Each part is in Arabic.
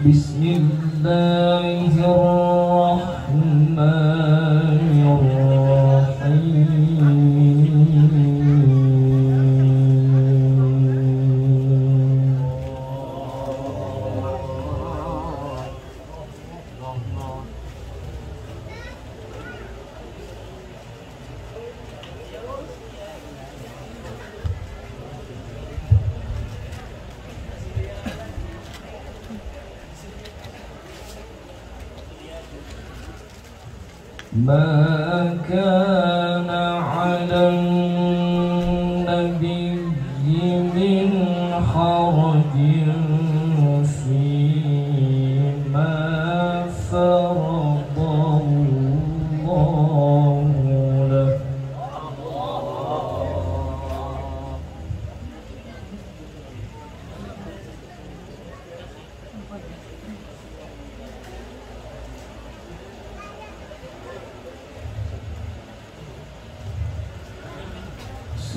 بسم الله الرحمن الرحيم. ما كان على النبي من حرج فيما فرض الله له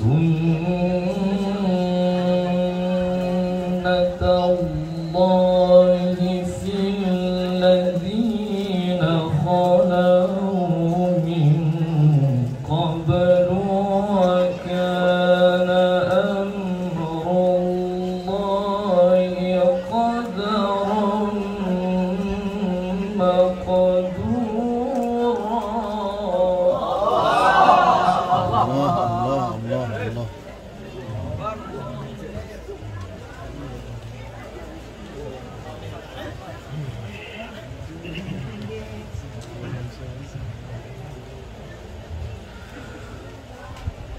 سنة الله في الذين خلوا من قبل وكان أمر الله قدرا مقدورا.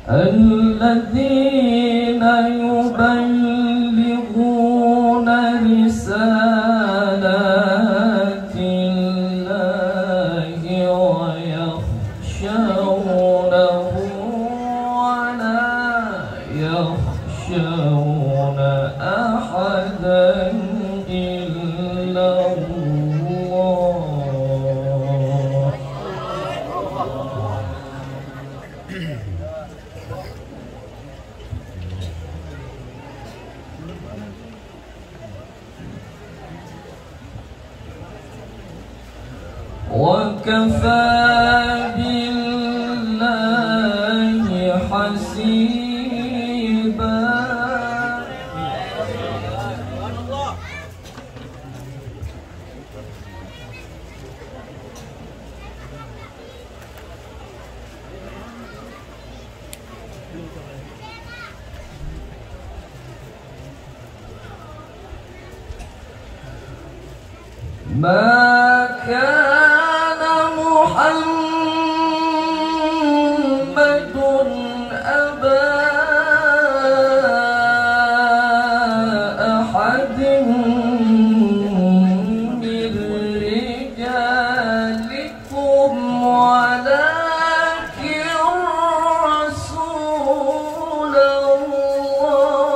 الذين يبلغون رسالات الله ويخشونه ولا يخشون أحدا إلا الله. وكفى بالله حسيبا. ما كان محمد أبا أحد من رجالكم ولكن رسول الله.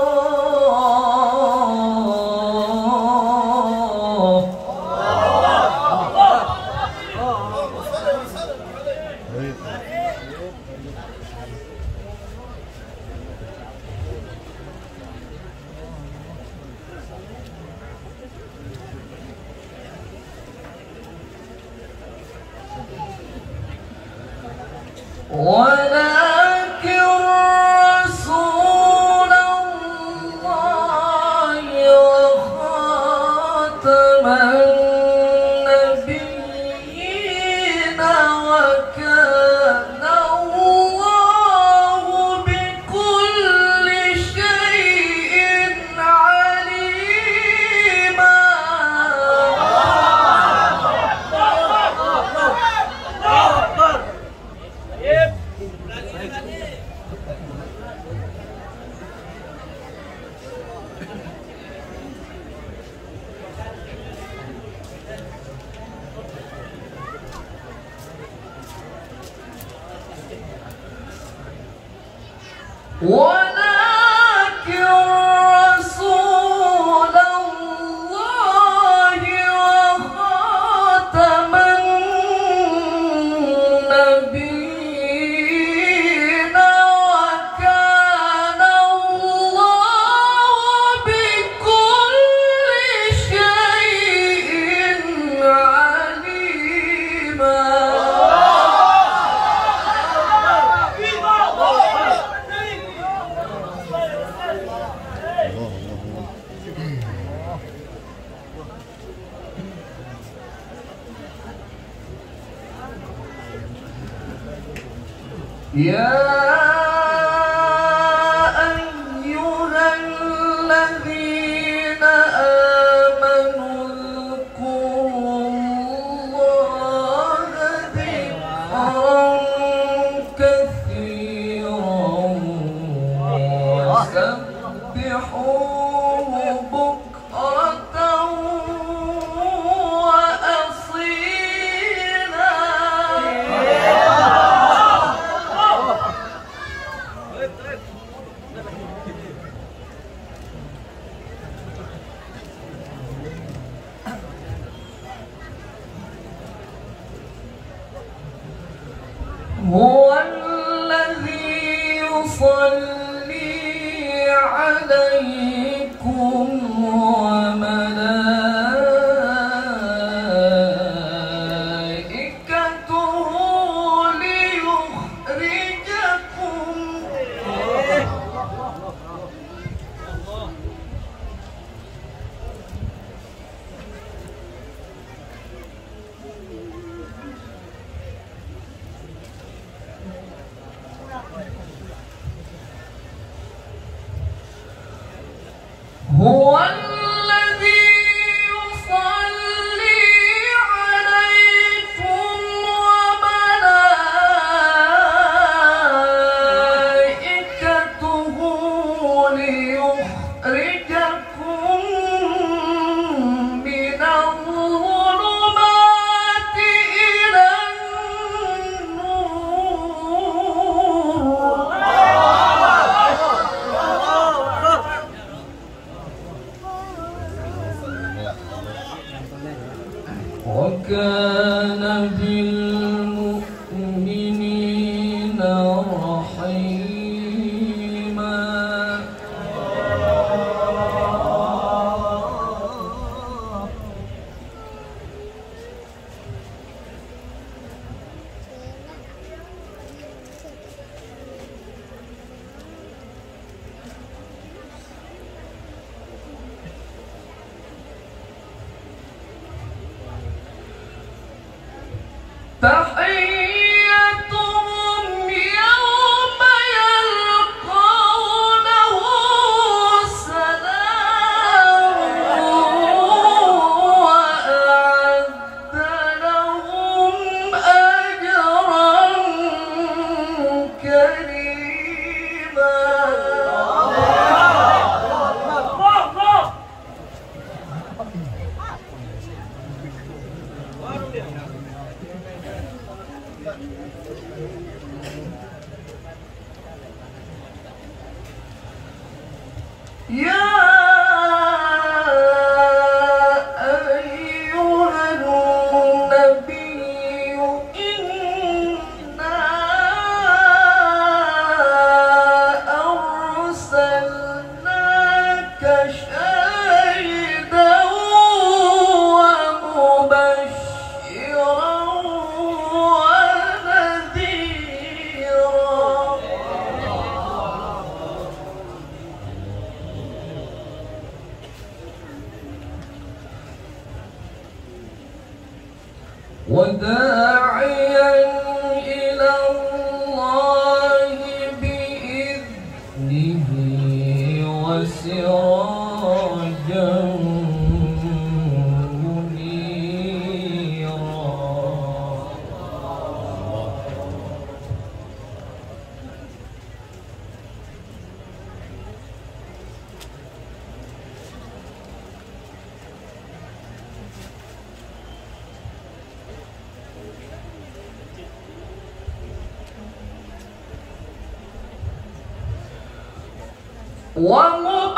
ومبشرا